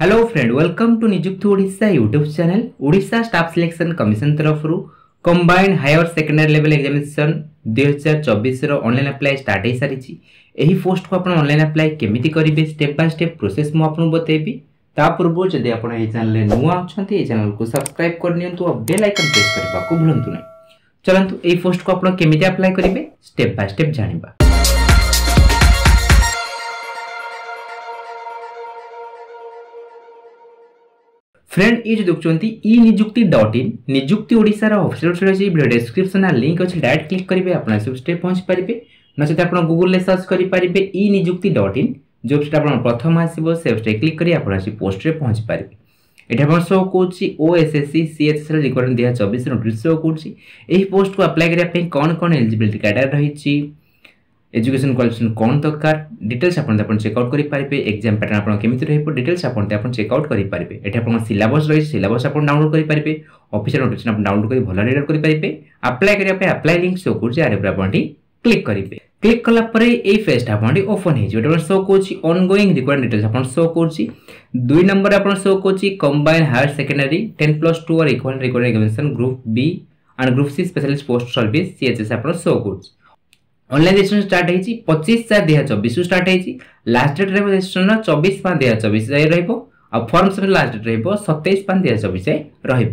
Hello friend welcome to Niyukti Odisha YouTube channel. Odisha staff selection commission तरफ combined higher secondary level examination 2024 online apply start हो सारी। यही post को आपन ऑनलाइन अप्लाई केमिति करेंगे स्टेप बाय स्टेप प्रोसेस मु आपन बतेबी। ता पूर्व जदि आपन ए चैनल नुआ अछंती ए चैनल को सब्सक्राइब कर नियंतु और बेल आइकन प्रेस करबा को भूलंतु नै। चलंतु ए पोस्ट को आपन केमिति अप्लाई करेंगे स्टेप बाय स्टेप जानिबा। फ्रेंड ये जो देखते ई niyukti.in निजुक्ति ओडिशार official website video description link अच्छे डायरेक्ट क्लिक करेंगे अपना वेबसाइट पहुंच पारे। नचेत आप गूगल सर्च करेंगे ई niyukti.in जो वेबसाइट आप प्रथम आसो से वेबसाइट क्लिक करें आज पोस्ट में पहुंच पारे। ये आप शो कौन ओएसएससी सीएचएसएल रिक्वायरमेंट 2024 नोटिस शो कौन पोस्ट को अप्लाई करने कौन कौन एलिजिबिलिटी क्राइटेरिया रही एजुकेशन क्वालिफिकेशन कौन दरकार डिटेल्स आप चेकआउट करेंगे। एग्जाम पैटर्न आपन केमिति रहइबो डिटेल्स आप चेकआउट करेंगे। ये आप सिलेबस रही सिलेबस आप डाउनलोड करेंगे। ऑफिशियल नोटिफिकेशन आप डाउनलोड कर भल रीड करेंगे। अप्लाई करने अप्लाई लिंक शो कर क्लिक करेंगे। क्लिक कला फेस्ट आपन ओपन हो शो ऑनगोइंग रिक्वायरमेंट डिटेल्स आप शो कर। दुई नंबर आप शो कर कंबाइंड हायर सेकेंडरी 10+2 और equal requirement examination group B and group C specialist post service CHS आप शो कर। ऑनलाइन रजिस्ट्रेशन स्टार्ट होती 25/4/2024 स्टार्ट होती। लास्ट डेट रजिस्ट्रेशन 24/5/2024 जाए रॉर्म सब लास्ट डेट रही 27/5/2024 जाए रही।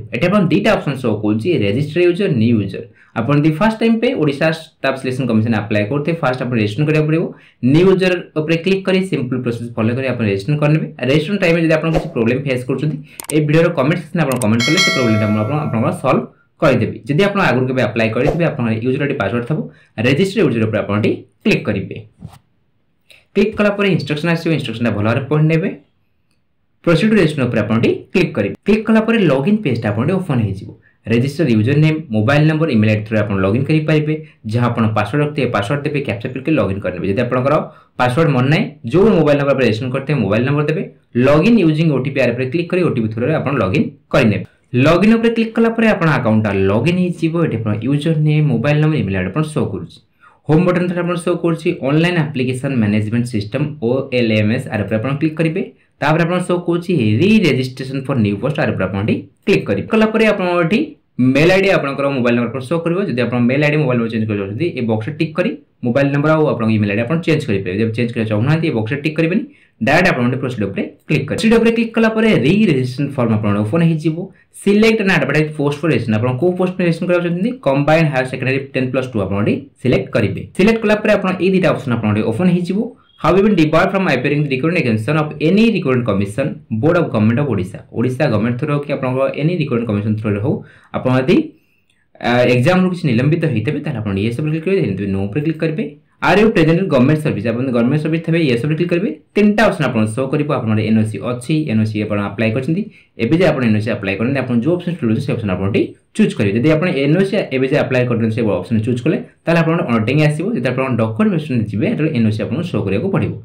दुईटा ऑप्शन शो कौन रजिस्टर्ड यूजर न्यू यूजर आप फर्स्ट टाइम पे Odisha staff selection commission apply करते फास्ट आप रजिस्ट्रेशन करा पड़ो। न्यू यूजर उपर क्लिक करी सिंपल प्रोसेस फॉलो करी आप रजिस्ट्रेशन करने। रजिस्ट्रेशन टाइम जब आप किसी प्रोब्लेम फेस करें भिडियो कमेंट सेक्शन आप कमेंट कले से प्रोब्लेम आप सल्व करदेवी। जब आप आगे के अप्लाई करेंगे आप यूजर आईडी पासवर्ड थोड़ा रजिस्टर यूजर पर आप क्लिक करेंगे। क्लिक कलापर इंस्ट्रक्शन आसो इंस्ट्रक्शन भल भाव पढ़ ने प्रोसीड रजिस्ट्रेशन पर आप क्लिक करेंगे। क्लिक कलापर लॉगिन पेज ओपन हो register user name mobile number email ID through आप लॉगिन करेंगे। जहाँ आप पासवर्ड रखते हैं पासवर्ड देते कैप्चा करके लॉगिन करेंगे। जब आप पासवर्ड मन ना जो मोबाइल नंबर पर रजिस्ट्रेशन करते हैं मोबाइल नंबर देते लॉगिन यूजिंग ओटीपी आर पर क्लिक कर ओटीपी थ्रू आप लॉगिन करेंगे। लॉगिन पर क्लिक कलापर आप अकाउंट लॉगिन हो user name mobile number email ID show कर। होम बटन थ्रे आप शो कर online application management system OLMS आर पर आप क्लिक करेंगे। तापर आप शो कर re registration for new post आर पर आप क्लिक करेंगे। कलापर आप मेल आईडी आप मोबाइल नंबर पर शो करेंगे। जब आप mail ID mobile number change कर बक्स टिक कर मोबाइल नंबर और आप इमेल आईडी आप चेंज करेंगे। जब चेंज करना चाहूँ ना बक्स टिक करेंगे डायरेक्ट आप प्रोसीड पर क्लिक करें। प्रोसीड पर क्लिक कलापर री रजिस्ट्रेशन फॉर्म आप ओपन हो select and advertise post for registration आप को पोस्ट में रजिस्ट्रेशन कराउछन्ती कंबाइंड हायर सेकेंडरी 10+2 आप सिलेक्ट करेंगे। सिलेक्ट कलापर आप ए दिटा ऑप्शन आप ओपन हो how you been debarred from appearing recruitment examination of any recruitment commission board of government of Odisha Odisha government through कि आप एनी रिक्रूटमेंट कमिशन थ्रू हो आप एग्जाम किसी निलंबित होते हैं ये सब क्लिक करेंगे। नो पर क्लिक करेंगे। Are you present government service आप गवर्नमेंट सर्विस थे ये सब क्लिक करेंगे। तीन ऑप्शन आप शो करेंगे। आप एनओसी अच्छी एनओसी आप अप्लाई करजे आप एनओसी अप्लाई करते हैं जो ऑप्शन चुनाव से ऑप्शन आप चूज करेंगे। जब आप एनओसी एवं अप्लाई करते हैं ऑप्शन चूज कले अनटेंग आसो जब आप डॉक्यूमेंटेशन जब एनओसी आप शो करा पड़ो।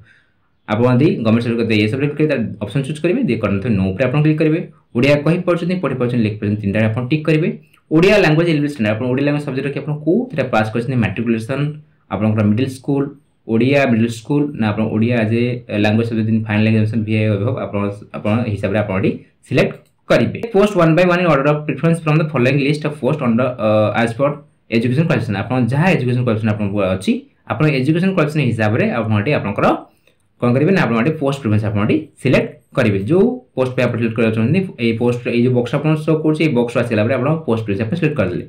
आप गवर्नमेंट सर्विस करते ये सब क्लिक करेंगे ऑप्शन चूज करेंगे। करते नो पर आप क्लिक करेंगे। ओडिया कही पार्टी पढ़ी पार्टी लिख पार्टी तीन टाइम आप टिक करेंगे। ओडिया लैंग्वेज एलिजिबिलिटी आप ओडिया लैंग्वेज सब्जेक्ट रखिए आप कौन पास करते मैट्रिकुलेशन आपंकर middle school Odia middle school ना आप Odia as a language subject final examination VAI हिसाब से आप सिलेक्ट करेंगे। Post one by one in order of preference from the following list of post under as per education qualification आप जहाँ education qualification अच्छी आप एजुकेशन क्वालिफिकेशन हिसाब से आप कौन करेंगे ना आप पोस्ट प्रेफरेंस आप सिलेक्ट करेंगे। जो पोस्ट पे आप सिलेक्ट कर पोस्ट ये बक्स आप शो कर बक्स आसाला आप पोस्ट प्रेफरेंस आप सिलेक्ट करदे।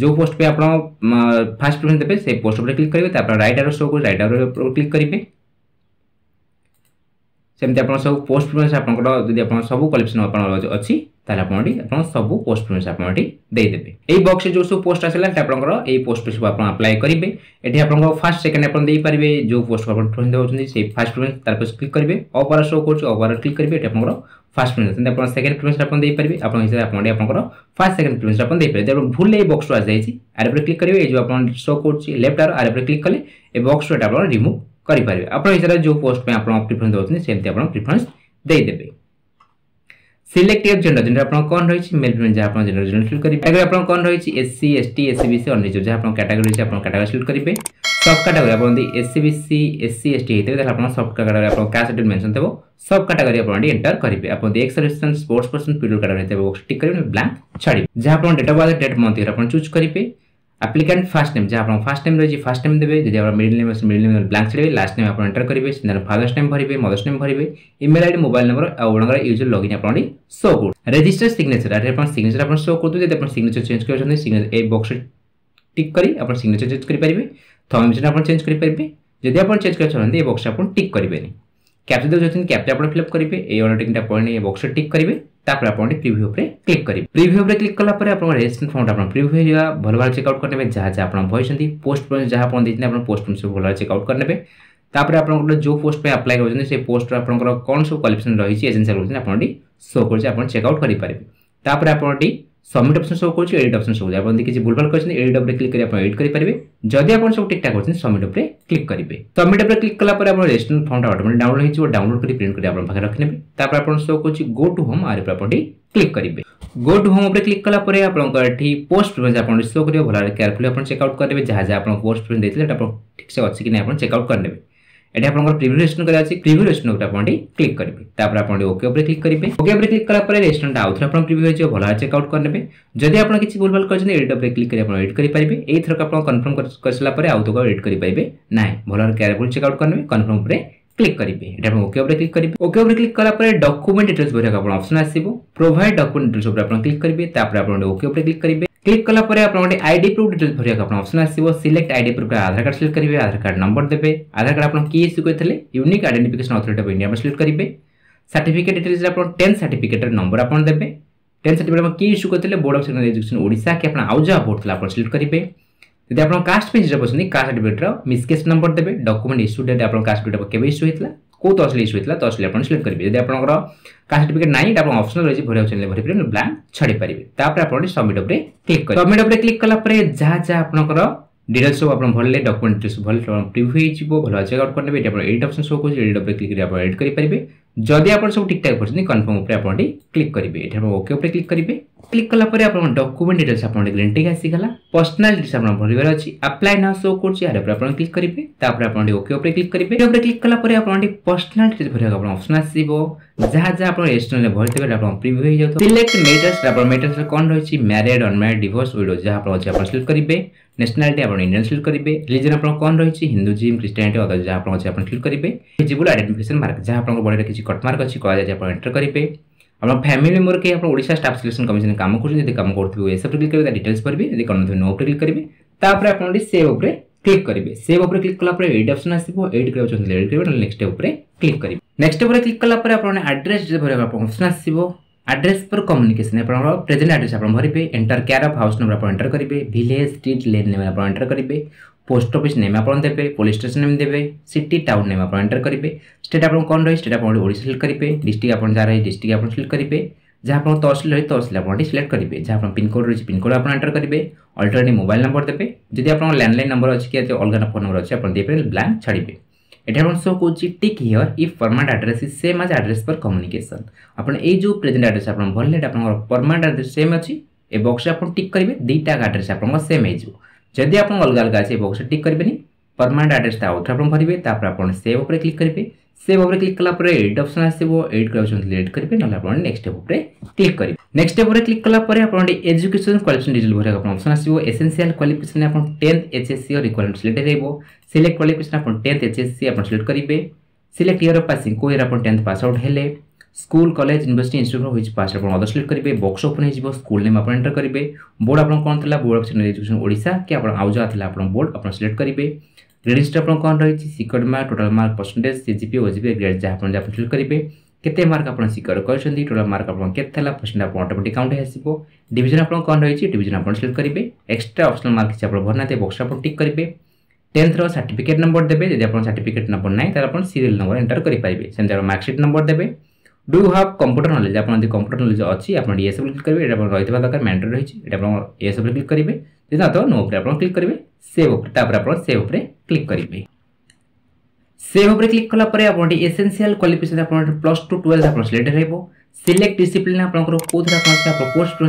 जो पोस्ट पे आप फर्स्ट प्रेफरेंस देते से पोस्ट पर क्लिक करेंगे। आप राइट आरो शो कर राइट आरो क्लिक करेंगे। सेमती आप सब पोस्ट प्रेफरेंस आप सब क्वालिफिकेशन आप अच्छी आप सब पोस्ट प्रेफरेंस आपदेवे। ये बक्स जो सब पोस्ट आसाला आप पोस्ट सब आप अप्लाई करेंगे। ये आप फर्स्ट सेकेंड आपेंगे जो पोस्ट को आप प्रेफरेंस दे फर्स्ट प्रेफरेंस तार पर क्लिक करेंगे। अप आरो शो कर अप आरो क्लिक करेंगे। ये आप फर्स्ट प्रेफरेंस आप सेकेंड प्रेफरेंस आपदेवे आप हिसाब से आप फर्स्ट सेकेंड प्रेफरेंस आपदेवे। जब भूल बक्स आ जाए आर पर क्लिक करेंगे। ये जो आप शो कर लेफ्ट आरो आर पर क्लिक कले ये बक्स आप रिमूव करेंगे। आप हिसाब से जो पोस्ट में आप प्रेफरेंस दौरान सेमती आप प्रेफरेंस देदेवे। सिलेक्ट योर जेंडर जेंडर आप कौन रही मेल फीमेल जहाँ आप जेंडर सिलेक्ट करेंगे। कैटेगरी आप कौन रही एससी एसटी एससी बीसी और जहाँ आप कैटेगरी सिलेक्ट करेंगे। सब कैटेगरी अपन एससी बीसी एससी एसटी होते हैं आप सब कैटेगरी आप क्या शेड्यूल मेंशन देबो सब कैटेगरी अपन एंटर करेंगे आप ex serviceman sports person period category होते हैं टिक करेंगे ब्लैंक छाड़ी जहाँ आप date of birth date month year आप चूज करेंगे एप्लिकेंट फर्स्ट नेम जहाँ आप फर्स्ट नेम रही है फर्स्ट नेम देते जब आप मिडिल नेम ब्लैंक छाड़े लास्ट नेम आप एंटर करेंगे फादर्स नेम भरेंगे मदर्स नेम भरेंगे ईमेल आईडी मोबाइल नंबर और यूजर लॉगिन आप शो कर रजिस्टर सिग्नेचर सिग्नेचर आप शो कर देते सिग्नेचर चेंज कर बक्स टिक करी आप सिग्नेचर चेंज करेंगे थम इमसन आप चेंज करेंगे जब आप चेंज कर बक्स आप टिक करेंगे कैप्चा देखते कैप्चा आप फिलअप करेंगे ये अंडरटेकिंग पॉइंट बक्स टिक करेंगे तापर प्रिव्यू क्लिक करेंगे प्रिव्यू क्लिक कला रेजिस्ट्रेशन फॉर्म आप प्रिव्यू भल भाव चेकआउट करने जहाँ जहाँ आप भरी पोस्ट जहाँ आप देते पोस्ट सब भल भाव चेकआउट करने तापर आप जो पोस्ट अप्लाई होती से पोस्ट आप कौन सब क्वालिफिकेशन रही एजेंसी रोज आप शो कर चेकआउट करेंगे आप सबमिट ऑप्शन शो कर एडिट ऑप्शन शो आप किसी भूलभाल कर एडिट अप क्लिक करें एडिट करेंगे जब आप सब ठीक ठाक होती सबमिट अप क्लिक करेंगे सबमिट अप क्लिक कला रेजिस्ट्रेशन फॉर्म ऑटोमेटिक डाउनलोड हो डाउनलोड कर प्रिंट कर पाखे रखने शो कर गो टू होम आर क्लिक करेंगे गो टू होम क्लिक कला पोस्ट आप शो करेंगे भल केयरफुली चेकआउट करेंगे जहाँ जहाँ आप पोस्ट देते ठीक से अच्छी नहीं चेकआउट करेंगे ये आपको प्रिव्यू रेजिस्ट्रेशन करा अच्छे प्रिव्यू रेजिस्ट्रेशन आप क्लिक करेंगे आप ओके क्लिक करेंगे ओके क्लिक कला रेजिस्ट्रेशन आउ थे आप प्रिव्यू हो भल चेकआउट करेंगे जब आप किसी भूल भाल करते एडिट अप क्लिक करेंगे आप एडिट करेंगे एथरक आप कन्फर्म कर सारापर आउ तो एडिट करेंगे ना भल केयरफुल चेकआउट करेंगे कन्फर्म पर क्लिक करेंगे ये आप ओके क्लिक करेंगे ओके क्लिक कला डॉक्यूमेंट डिटेल्स भर आप ऑप्शन आसो प्रोवाइड डॉक्यूमेंट डिटेल्स आप क्लिक करेंगे आप ओके क्लिक करेंगे क्लिक कला आईडी प्रूफ डिटेल्स भर आप ऑप्शन आसो select ID proof Aadhaar card select करेंगे आधार कार्ड नंबर देते आधार कार्ड आप किए इश्यू करते unique identification authority of India select करेंगे सर्टिफिकेट डिटेल्स आप 10 सर्टिफिकेट नंबर आप देते 10 सर्टिफिकेट आप किए इश्यू करते board of secondary education Odisha कि आउ जहाँ भोट था आप सिलेक्ट करेंगे जब आप कास्ट पे जीरो बच्चे कास्ट सर्टिफिकेट मिसकेस नंबर देते डॉक्यूमेंट इश्यू डेट आप कास्ट सर्टिफिकेट केवे इश्यू होता कौ तहसील इश्यू होता तहसील आप सिलेक्ट करेंगे जब आप कास्ट सर्टिफिकेट नहीं आप ऑप्शन रही है भरिया चैनल भरी पारे ब्लैंक छाड़ी पारे आप सबमिट अप क्लिक करेंगे सबमिट अप क्लिक कला जहाँ जहाँ आप डिटेल्स सब आप भले डॉक्यूमेंट डिटेल्स भल प्रिव्यू हो भल चेकआउट करने एडिट ऑप्शन शो कर एडिट अप क्लिक आप एडिट करेंगे जब आप सब ठीक ठाक करते कन्फर्म आप क्लिक करेंगे ये ओके क्लिक करेंगे क्लिक कला डॉक्यूमेंट डिटेल्स आप ग्रीन टिक आसीगला पर्सनल डिटेल्स आप भरबार अच्छी अप्लाई नाउ शो कर क्लिक करेंगे ओके क्लिक करेंगे क्लिक कला पर्सनल डिटेल्स भर ऑप्शन आसो जहाँ जहाँ आप रेजिस्ट्रेशन में भरते आप प्रिव्यू हो सिलेक्ट मैटर्स आप मैटर्स कौन रही मैरिड अनमैरिड डिवोर्स विडो जहाँ आप सिलेक्ट करेंगे नेशनलिटी आप इंडियन सिलेक्ट करेंगे रिलीजन आप कौन रही हिंदुइज्म क्रिश्चियनिटी अदर जहाँ आप सिलेक्ट करेंगे एलिजिबल आइडेंटिफिकेशन मार्क जहाँ आप बॉडी किसी कट मार्क अच्छी कह आप एंटर करेंगे आप फैमिली मेम्बर के आप ओडिशा स्टाफ सिलेक्शन कमिशन काम करते कम करेंगे सब क्लिक करेंगे डिटेल्स भरबे यदि कौन नो पर क्लिक करेंगे तापर आप सेव उपरे क्लिक करेंगे सेव उपरे क्लिक कला एड ऑप्शन आसो एड करबा चाहते एड करेंगे नेक्स्ट उपरे क्लिक करेंगे नेक्स्ट उपरे क्लिक कला एड्रेस भर ऑप्शन आसो एड्रेस पर कम्युनिकेशन आप प्रेजेंट एड्रेस आप भरेंगे enter care of house number आप एंटर करेंगे विलेज स्ट्रीट लेन नेम आप एंटर करेंगे पोस्ट ऑफिस नेम आप देते पुलिस स्टेशन नेम देते सिटी टाउन नेम आप एंटर करेंगे स्टेट आप कौन रही स्टेट आप ओडिशा सिलेक्ट करेंगे डिस्ट्रिक्ट आप जहाँ रही डिस्ट्रिक्ट आप सिलेक्ट करेंगे जहाँ आप तहसील रही तहसील आप सिलेक्ट करेंगे जहाँ आप पिनकोड रही पिनकोड आप एंटर करेंगे अल्टरनेट मोबाइल नंबर देते जब आप लैंडलाइन नंबर अच्छी कि अलग फोन नंबर अच्छे आप देते ब्लैंक छाड़े ये आप शो कर tick here if permanent address is same as address पर कम्युनिकेशन आपन ए जो प्रेजेंट एड्रेस आप भरले परमानेंट एड्रेस सेम अच्छी ए बॉक्स आप टिक करेंगे दुईटा एड्रेस आप सेम हो जदि आप अलग अलग अच्छे बक्स टिक करेंगे परमानेंट एड्रेस आउट आप भरबे तापर सेव उपरे क्लिक करेंगे सेव उपरे क्लिक कला एड ऑप्शन आसो एड कर एड करेंगे ना आप नेक्स्ट स्टेप उपरे क्लिक करेंगे नेक्स्ट स्टेप उपरे क्लिक कला एजुकेशन क्वालिफिकेशन डिटेल भर आप ऑप्शन आसो एसेंशियल क्वालिफिकेशन आप 10th एचएससी और रिक्वायरमेंट सिलेक्ट हो सिलेक्ट क्वालिफिकेशन आप 10th एचएससी आप सिलेक्ट करेंगे सिलेक्ट ईयर ऑफ पासिंग को ईयर आप 10th पास आउट है स्कूल कॉलेज यूनिवर्सिटी इंस्टीट्यूट हुई पास आप अदर सिलेक्ट करेंगे बॉक्स ओपन हो स्कूल नेम आप एंटर करेंगे बोर्ड आप कौन था board of secondary education Odisha कि आउ जहाँ था आप बोर्ड आप सिलेक्ट करेंगे ग्रेडिस्टर आप कौन रही secure mark total mark percentage CGP ओजीपी grade जहाँ आप सिलेक्ट करेंगे केते मार्क आप सिक्योर करते टोटल मार्क आप केला परसेंट आप ऑटोमेटिक काउंट आसो डिविजन आप कौन रही डिविजन आप सिलेक्ट करेंगे एक्स्ट्रा ऑप्शनल मार्क किसी आप भरना बॉक्स आप टिक करेंगे 10th रो सर्टिफिकेट नंबर देते जब आप सर्टिफिकेट नंबर नहीं तो आप सीरियल नंबर एंटर करेंगे सेम मार्कशीट नंबर देते डू हाव कंप्यूटर नॉलेज आप कंप्यूटर नॉलेज अच्छी आप ये सब क्लिक करेंगे रही दरकार मैंडेटरी रही आप ये सब क्लिक करेंगे ना तो नो पर आप क्लिक करेंगे सेव उपरे क्लिक करेंगे सेव उपरे क्लिक कला एसेंशियल क्वालिफिकेशन आप प्लस टू ट्वेल्थ आप सिलेक्ट हो सिलेक्ट डिसिप्लिन आप पोस्ट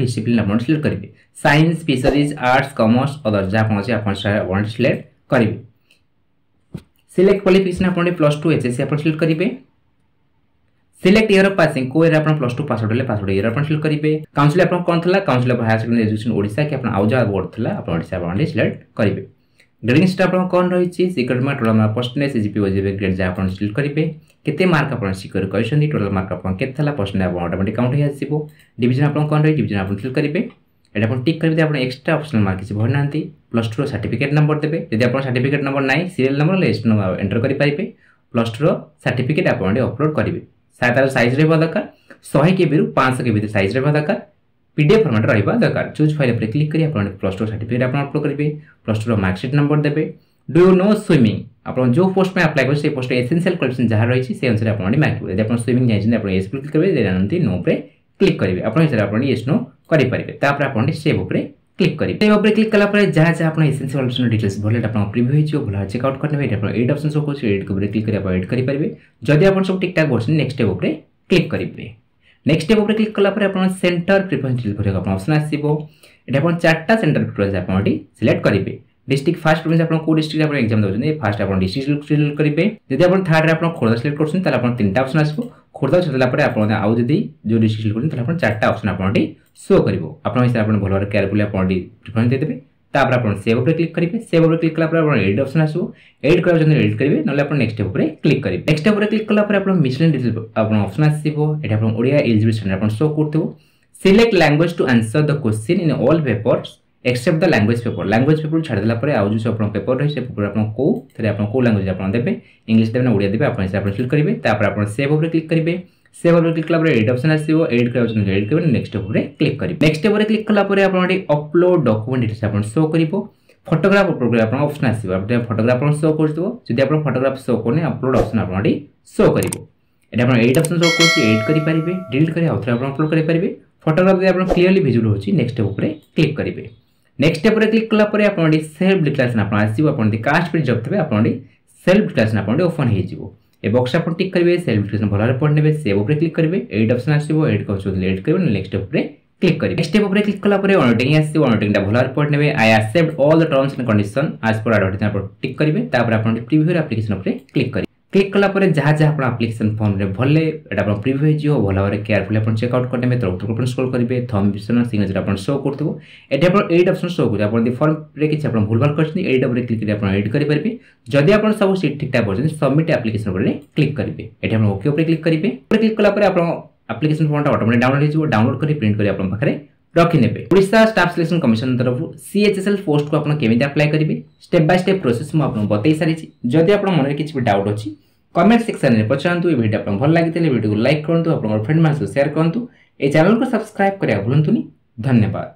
डिसिप्लिन आप सिलेक्ट करेंगे science fisheries arts commerce other जहाँ आप सिलेक्ट करेंगे सिलेक्ट क्वालिफिकेशन आपने प्लस टू एचएससी आप सिलेक्ट करेंगे सिलेक्ट इयर ऑफ पासिंग को इयर आपन प्लस 2 पास होले पास होले इयर आपन सिलेक्ट करिवे काउंसिल आपन कोन थला council higher secondary education Odisha के आपन आउजा बोर्ड थला आपन ओडिसा बाउंड्री सिलेक्ट करिवे ग्रेडिंग सिस्टम आपन कोन रहिछि secure mark total mark percentage CGP ओजेबे ग्रेड जे आपन सिलेक्ट करिवे केते मार्क आपन सिक्योर कइसनि टोटल मार्क आपन केत थला परसेंटेज आपन ऑटोमेटिक काउंट हे आसीबो डिवीजन आपन कोन रहि डिवीजन आपन सिलेक्ट करिवे एटा आपन टिक करिवे आपन एक्स्ट्रा ऑप्शनल मार्क किछि भरनांती प्लस 2 सर्टिफिकेट नंबर देबे यदि आपन सर्टिफिकेट नंबर नाही serial number list number enter करि पाइबे प्लस 2 सर्टिफिकेट आपन अपलोड करिवे साइज साइज रहबा दरकार 100 के बिरु 500 के भीतर साइज रहबा दरकार पीडीएफ फॉर्मेट रहबा दरकार चूज फाइल पर क्लिक करी आपन प्लस 2 सर्टिफिकेट आपन अपलोड करबे प्लस 2 रो मार्क शीट नंबर देबे डू यू नो स्विमिंग आपन जो पोस्ट में अप्लाई कर से पोस्ट एसेंशियल क्वालिफिकेशन जहां रही छी से अनुसार आपन मार्क दे आपन स्विमिंग जाइजन आपन एस क्लिक करबे देनंती नो पे क्लिक करबे आपन हिसाब आपन यस नो करि परिबे तापर आपन सेव ऊपर क्लिक करी सेव ऊपर क्लिक कला पर जहां जहां आपन एसेंशियल क्वालिफिकेशन डिटेल्स भरले आपन प्रीव्यू हिचो भला चेकआउट करने बे आपन एड ऑप्शन शो को एड को क्लिक करी आपन एड करि परिबे जदी आपन सब ठीक ठाक भरसन नेक्स्ट स्टेप ऊपर क्लिक करिबे नेक्स्ट स्टेप ऊपर क्लिक कला पर आपन सेंटर प्रेफरेंस डिटेल भरक आपन ऑप्शन आसीबो एटा आपन चारटा सेंटर प्रेफरेंस आपन सिलेक्ट करिबे डिस्ट्रिक्ट फास्ट प्रेफरेंस आपन को डिस्ट्रिक्ट आपन एग्जाम दोजने फास्ट आपन डिस्ट्रिक्ट सिलेक्ट करिबे जदी आपन थर्ड रे आपन खोरदा सिलेक्ट करसन तला आपन तीनटा ऑप्शन आसीबो खोरदा छतला पर आपन आउ जदी जो डिस्ट्रिक्ट सिलेक्ट करसन तला आपन चारटा ऑप्शन आपन शो करिवो आपन हिसाब आपन भलर केयरफुली आपन प्रेफरेंस दे देबे तापर आपन सेव ऊपर क्लिक करिबे सेव ऊपर क्लिक कला पर आपन एडिट ऑप्शन आसो एडिट करा जने एडिट करिवे नले आपन नेक्स्ट स्टेप ऊपर क्लिक करिवे नेक्स्ट स्टेप ऊपर क्लिक कला पर आपन मिशलेन डिटेल आपन ऑप्शन आसीबो एटा आपन ओडिया एलिजिबिलिटी स्टैंडर्ड आपन शो करतेबो select language to answer the question in all papers except the language paper छाडला पर आउ जो आपन पेपर रही से पेपर आपन को थरे आपन को लैंग्वेज आपन देबे इंग्लिश देबे ना ओडिया देबे आपन हिसाब आपन सिलेक्ट करिवे तापर आपन सेव ऊपर क्लिक करिवे सेव ऊपर क्लिक कला पर एड ऑप्शन आसीबो एड करा जने एड करबे नेक्स्ट ऊपर क्लिक करिवे नेक्स्ट ऊपर क्लिक कला पर आपन अपलोड डॉक्यूमेंट डिटेल्स आपन शो करिवो फोटोग्राफ ऊपर आपन ऑप्शन आसीबो आपन फोटोग्राफ आपन शो करथिबो जदि आपन फोटोग्राफ शो करने अपलोड ऑप्शन आपन शो करिवो एटा आपन एड ऑप्शन शो करछि एड करि परिबे डिलीट करि आउथरा आपन अपलोड करि परिबे फोटोग्राफ जे आपन क्लियरली विजिबल होछि नेक्स्ट ऊपर क्लिक करिवे नेक्स्ट ऊपर क्लिक कला पर आपन सेल्फ डिक्लेरेशन आपन आसीबो आपन दि कास्ट पेज जब तबे आपन सेल्फ डिक्लेरेशन आपन ओपन हे जिवो ए बॉक्स आपन टिक करिवे सेल्फ डिक्लेरेशन भलारे पढ़ नेबे सेव ऊपर क्लिक करिवे एड ऑप्शन आसीबो एड को चोद एड करिवे नेक्स्ट ऊपर क्लिक करिवे नेक्स्ट ऊपर क्लिक कला पर ऑनटिंग आसीबो ऑनटिंग दा भलारे पढ़ नेबे I accept all the terms and condition as per advertisement पर टिक करिवे तापर आपन प्रीव्यू एप्लीकेशन ऊपर क्लिक करिवे क्लिक कला पर जहां जहां आपन एप्लीकेशन फॉर्म रे भले एटा आपन प्रीव्यू जियो भलारे केयरफुली आपन चेक आउट करने में तरफ ऊपर स्क्रॉल करिवे थंब ऑप्शन सिग्नेचर आपन शो करथिबो एटा आपन एड ऑप्शन शो करिवे आपन फॉर्म रे किछ आपन भूलभाल करछनी एड ऊपर क्लिक करि आपन एड करि परबे जदि आपन सब सीट ठीक ठाक भरछन सबमिट एप्लीकेशन ऊपर क्लिक करिवे एटा आपन ओके ऊपर क्लिक करिवे ऊपर क्लिक कला पर आपन एप्लीकेशन फॉर्म ऑटोमेटिक डाउनलोड हेजिवो डाउनलोड करि प्रिंट करि आपन पाखरे रखि नेबे ओडिशा स्टाफ सिलेक्शन कमिशन तरफ सीएचएसएल पोस्ट को आपन केमिति अप्लाई करिवे स्टेप बाय स्टेप प्रोसेस म आपन बतै सारि छी जदि आपन मन रे किछ भी डाउट अछि कमेंट सेक्शन रे पछांतु ए वीडियो आपन भल लागितले वीडियो को लाइक करंतु आपन फ्रेंड मान से शेयर करंतु ए चैनल को सब्सक्राइब करिया भुलंतुनी धन्यवाद।